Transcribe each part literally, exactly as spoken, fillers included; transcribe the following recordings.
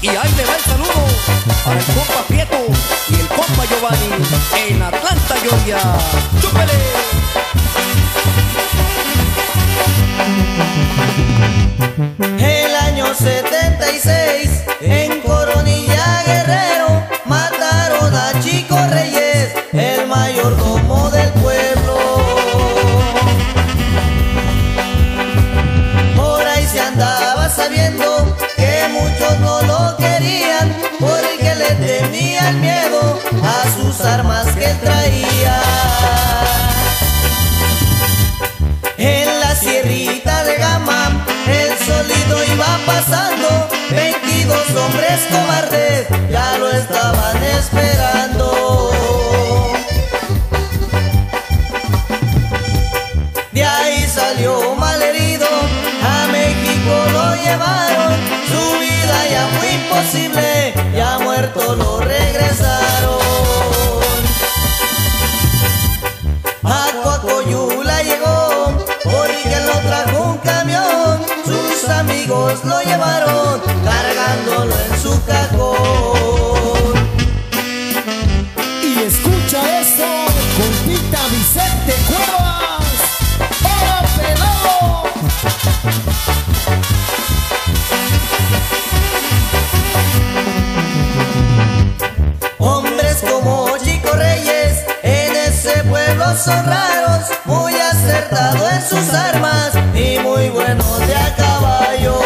Y ahí le va el saludo para el compa Pietro y el compa Giovanni en Atlanta, Georgia. ¡Chúpele! El año setenta y seis en Coronilla, Guerrero, mataron a Chico Reyes, el mayordomo del pueblo. Por ahí se andaba sabiendo que muchos no lo querían porque le temía el miedo a sus armas que traía. En la sierrita de Gama el solito iba pasando, veintidós hombres cobardes ya lo estaban esperando. De ahí salió malherido, a México lo llevaron, su vida ya fue imposible, ya muerto lo regresaron. A Coacoyula llegó porque lo trajo un camión, sus amigos lo llevaron cargándolo en su cajón. Y escucha esto, compita Vicente Cuevas, ¡oh, pelado! Hombres como Chico Reyes en ese pueblo son raros, muy acertado en sus armas y muy buenos de a caballo.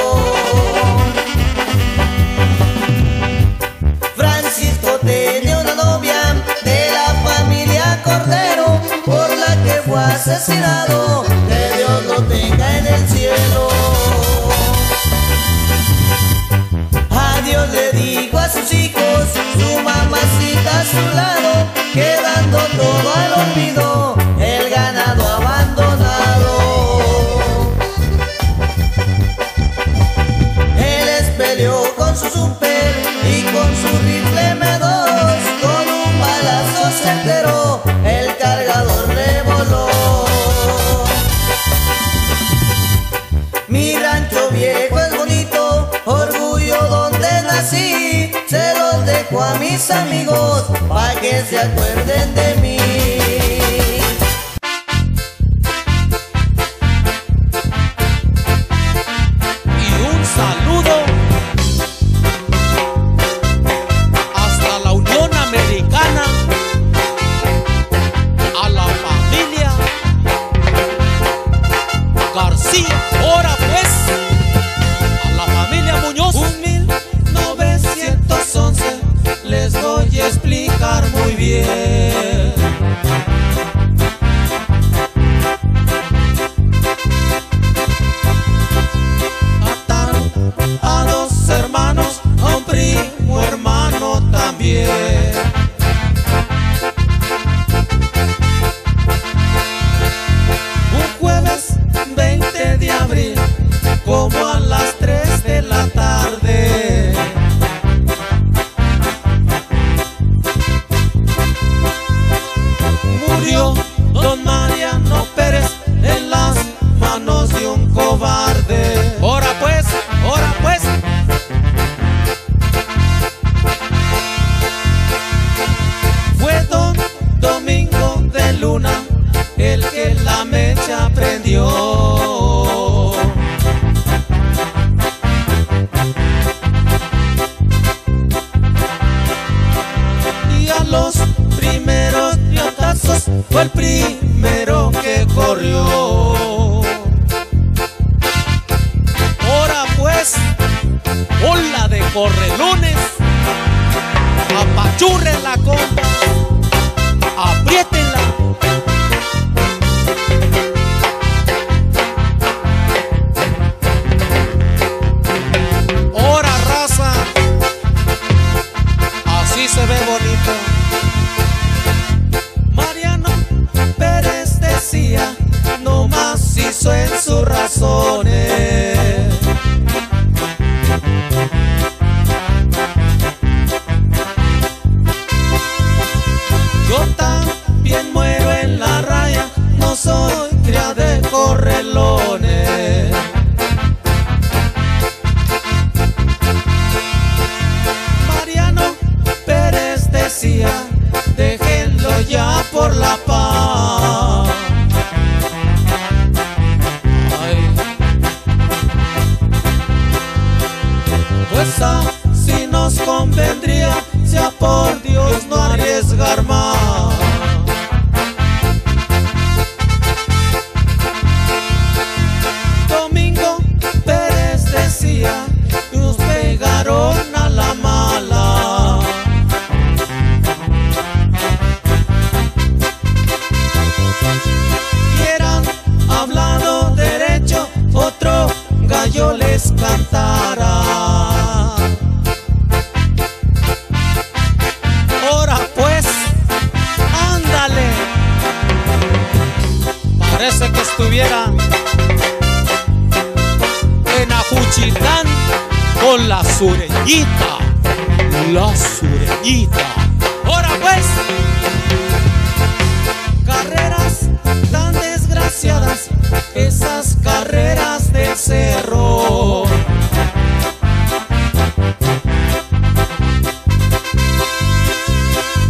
Francisco tenía una novia de la familia Cordero, por la que fue asesinado, que Dios lo tenga en el cielo. Dios le dijo a sus hijos, su mamacita a su lado, quedando todo al olvido, el ganado abandonado. Él les peleó con su super y con su rifle eme dos, con un balazo certero el cargador le voló. Mi rancho viejo es bonito, orgullo donde nací, se los dejo a mis amigos pa' que se acuerden de mí. Y un saludo hasta la Unión Americana, a la familia García. Ahora pues, a la familia Muñoz. Un mil novecientos once les voy a explicar muy bien. Mataron a dos hermanos, a un primo hermano también. Un jueves veinte de abril, como a las tres de la tarde, murió don Mariano Pérez en las manos de un cobarde. Ahora pues, ahora pues, fue don Domingo de Luna el que la mecha prendió. Los primeros piotazos fue el primero que corrió. Ahora pues, ola de correlones, apachurren la compa, apriétenla. Ahora raza, así se ve bonito. Nomás hizo en sus razones. Yo también quizá si nos convendría, sea por Dios no arriesgar más. Domingo Pérez decía que nos pegaron a la mala. Hubieran hablado derecho, otro gallo les cantara. Parece que estuvieran en Ajuchitán con La Surenita, La Surenita. Ahora pues, carreras tan desgraciadas, esas carreras del cerro.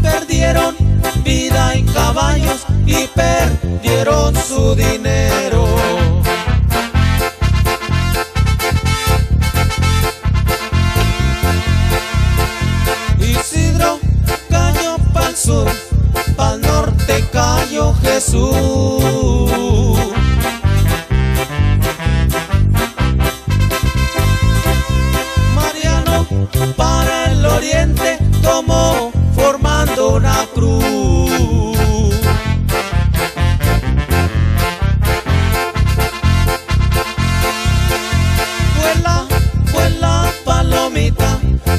Perdieron vida en caballos y perdieron su dinero. Isidro cayó pa'l sur, pa'l norte cayó Jesús. Mariano para el oriente, tomó formando una cruz.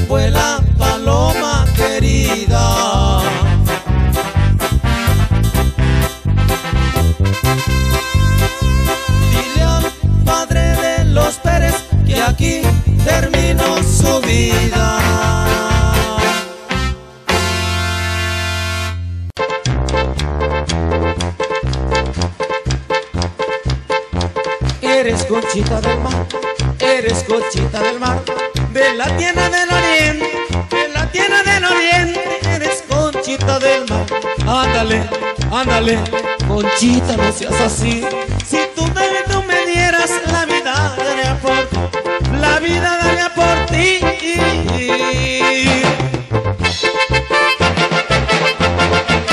Vuela paloma querida. Dile al padre de los Pérez que aquí terminó su vida. Eres conchita del mar, eres conchita del mar, de la tierra del oriente, de la tierra del oriente, eres conchita del mar. Ándale, ándale, conchita, no seas así. Si tú me, tú me dieras la vida, daría por ti, la vida daría por ti.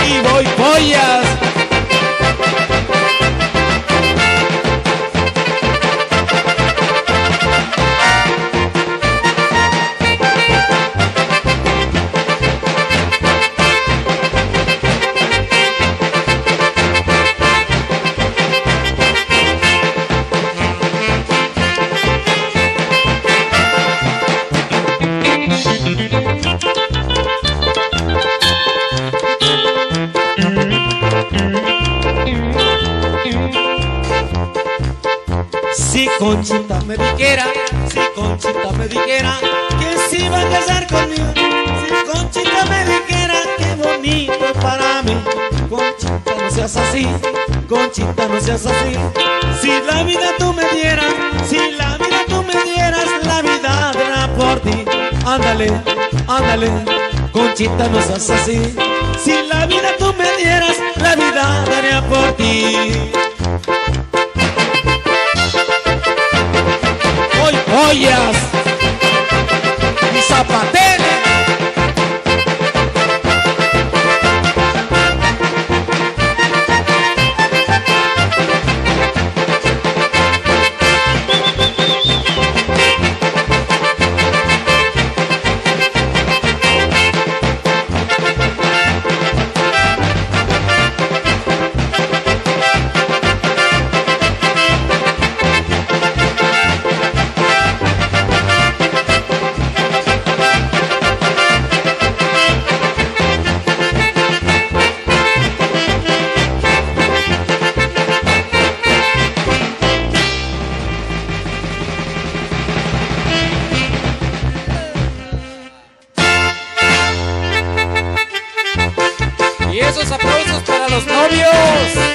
Y voy pollas. Si Conchita me dijera, si Conchita me dijera que se iba a casar conmigo, si Conchita me dijera qué bonito para mí. Conchita, no seas así, Conchita, no seas así. Si la vida tú me dieras, si la vida tú me dieras, la vida dará por ti. Ándale, ándale, Conchita, no seas así. Si la vida tú me dieras, la vida daría por ti. Hoy joyas, mis zapateles. Esos aplausos para los novios.